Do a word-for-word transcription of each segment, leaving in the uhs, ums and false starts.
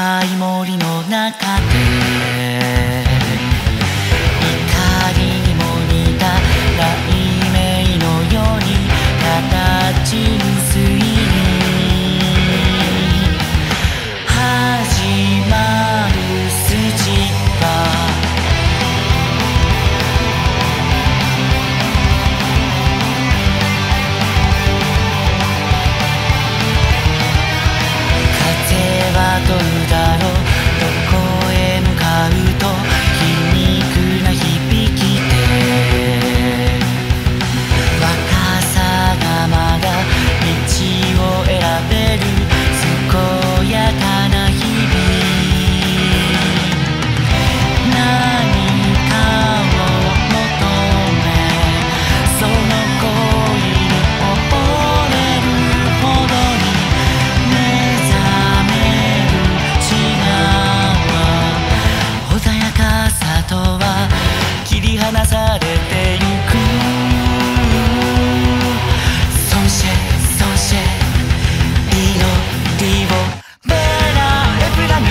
深い森の中で光にも似た雷鳴のように形に推理始まる筋は「どこへ向かうと皮肉な響きで」「若さがまだ道を選べる健やかな日々」「何かを求めその恋に溺れるほどに目覚めとは切り離されてゆく」「ソンシェソンシェリロリオベラエプラニャ」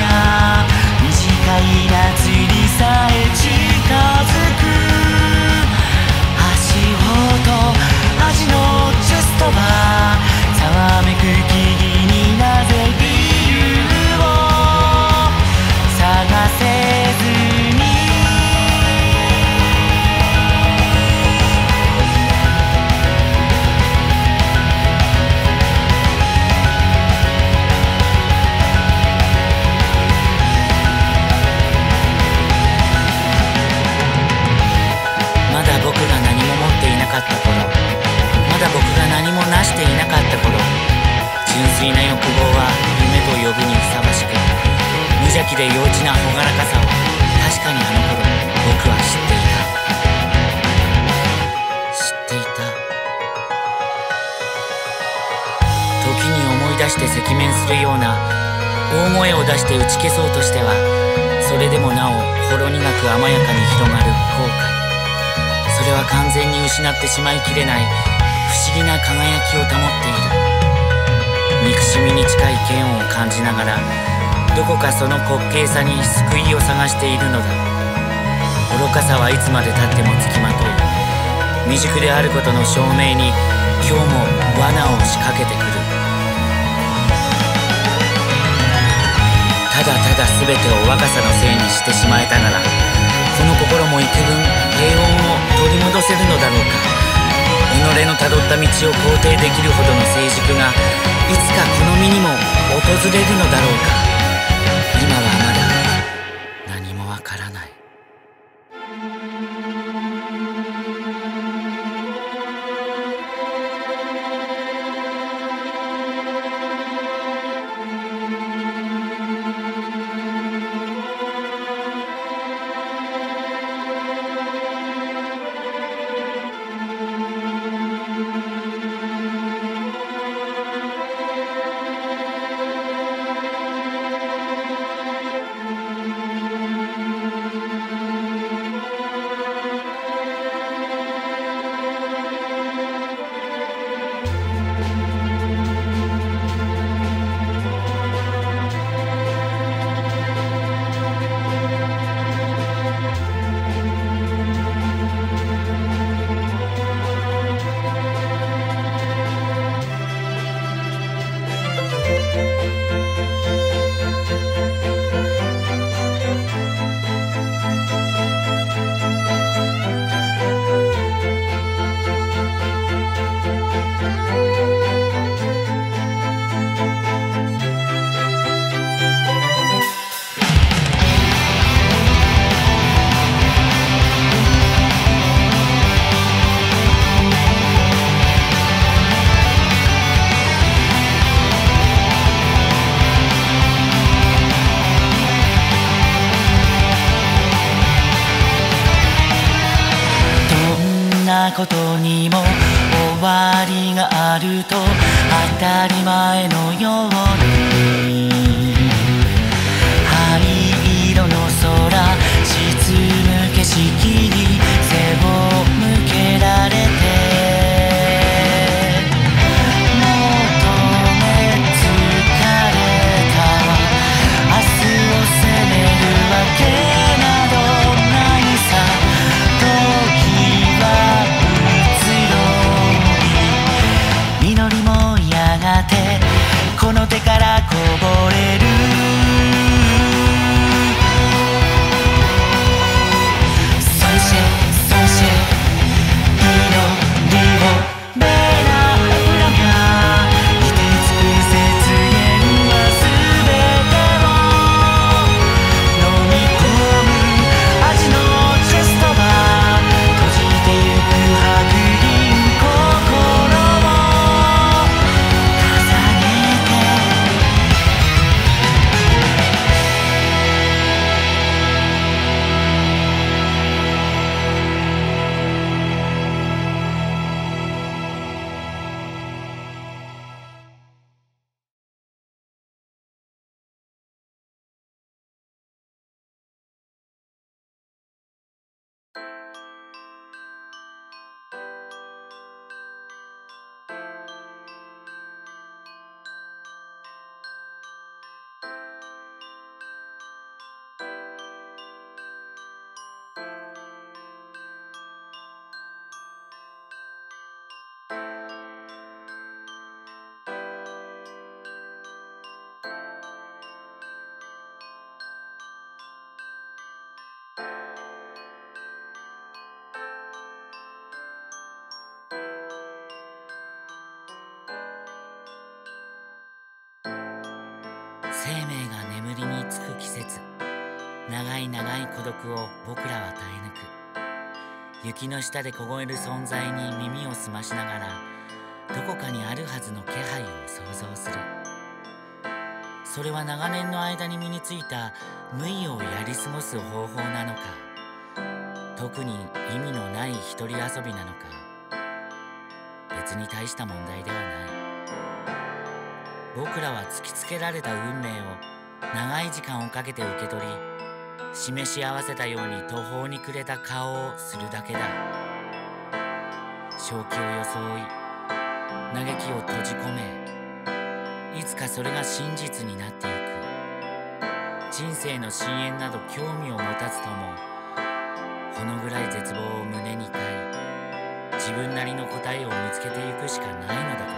「短い夏にさえ近づく」「足音足のジェストはざわめく木々になぜ理由を探せずに」なしていなかった頃、純粋な欲望は夢と呼ぶにふさわしく、無邪気で幼稚な朗らかさを確かにあの頃僕は知っていた知っていた。時に思い出して赤面するような大声を出して打ち消そうとしては、それでもなおほろ苦く甘やかに広がる後悔、それは完全に失ってしまいきれない不思議な輝きを保っている。憎しみに近い嫌悪を感じながら、どこかその滑稽さに救いを探しているのだ。愚かさはいつまでたってもつきまとい、未熟であることの証明に今日も罠を仕掛けてくる。ただただ全てを若さのせいにしてしまえたなら、この心も幾分平穏を取り戻せるのだろうか。己のたどった道を肯定できるほどの成熟がいつかこの身にも訪れるのだろうか。今はまだ何もわからない。ことにも終わりがあると当たり前のように、灰色の空沈む景色に背を向けられて、求め疲れた明日生命が眠りにつく季節、長い長い孤独を僕らは耐え抜く。雪の下で凍える存在に耳を澄ましながら、どこかにあるはずの気配を想像する。それは長年の間に身についた無意をやり過ごす方法なのか、特に意味のない一人遊びなのか、別に大した問題ではない。僕らは突きつけられた運命を長い時間をかけて受け取り、示し合わせたように途方に暮れた顔をするだけだ。正気を装い、嘆きを閉じ込め、いつかそれが真実になっていく。人生の深淵など興味を持たずとも、このぐらい絶望を胸に抱え、自分なりの答えを見つけていくしかないのだから。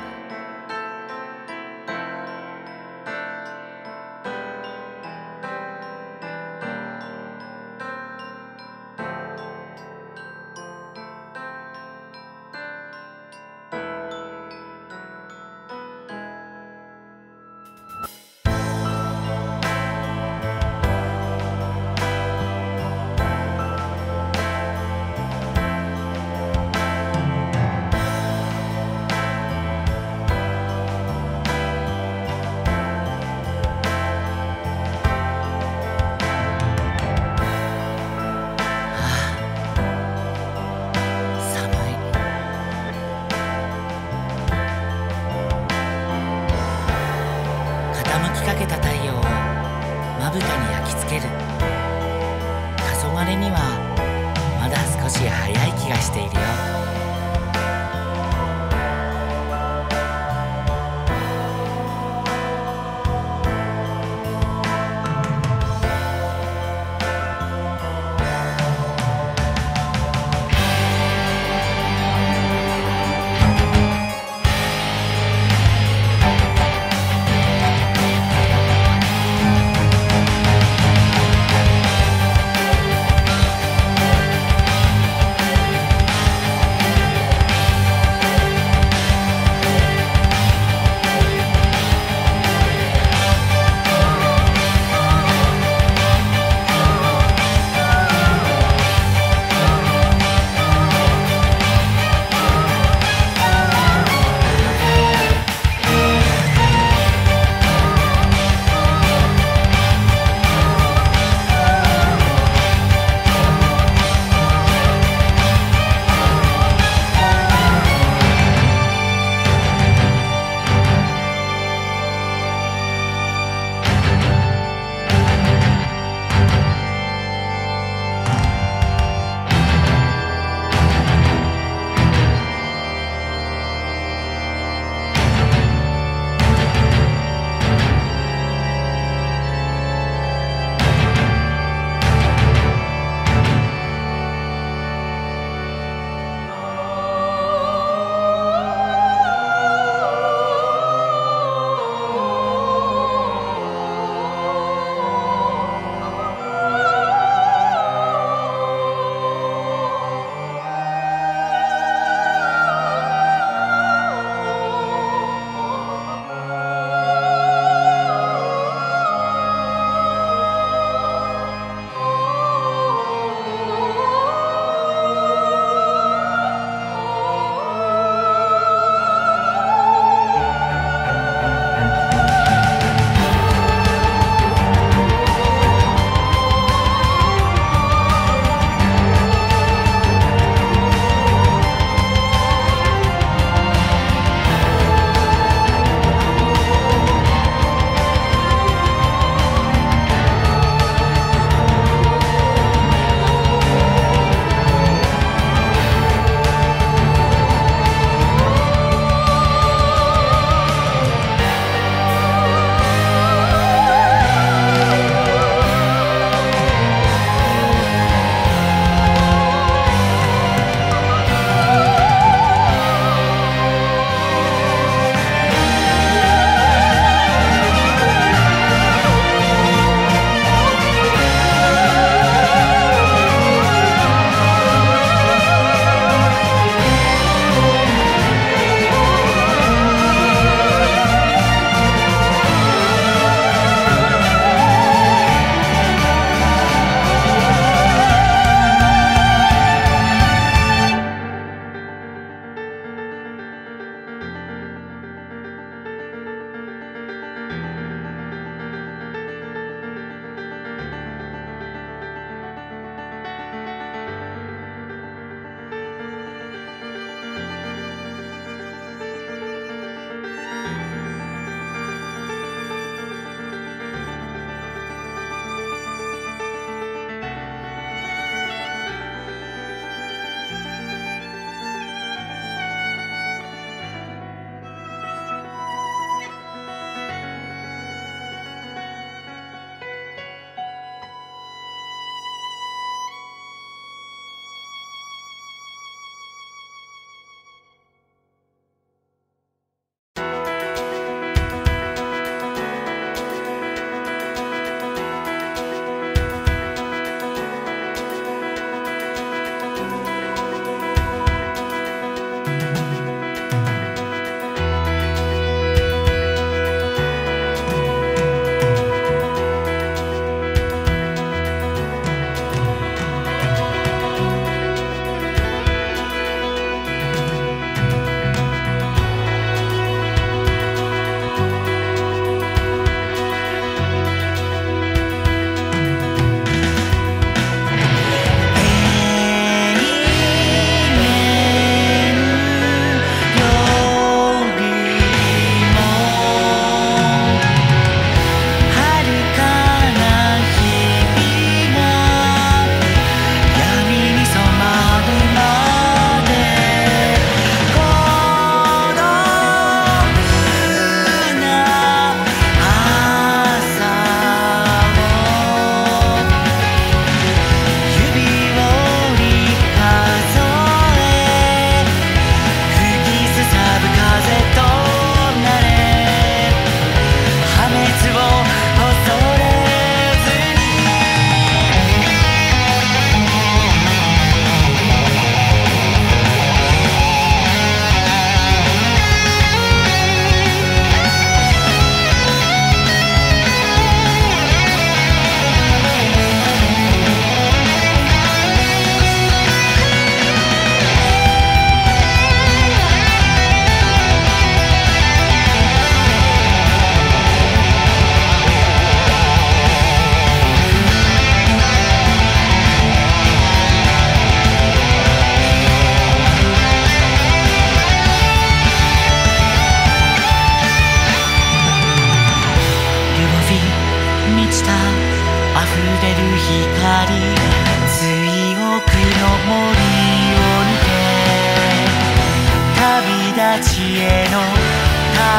傾きかけた太陽をまぶたに焼き付ける。黄昏にはまだ少し早い気がしているよ。「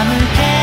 向け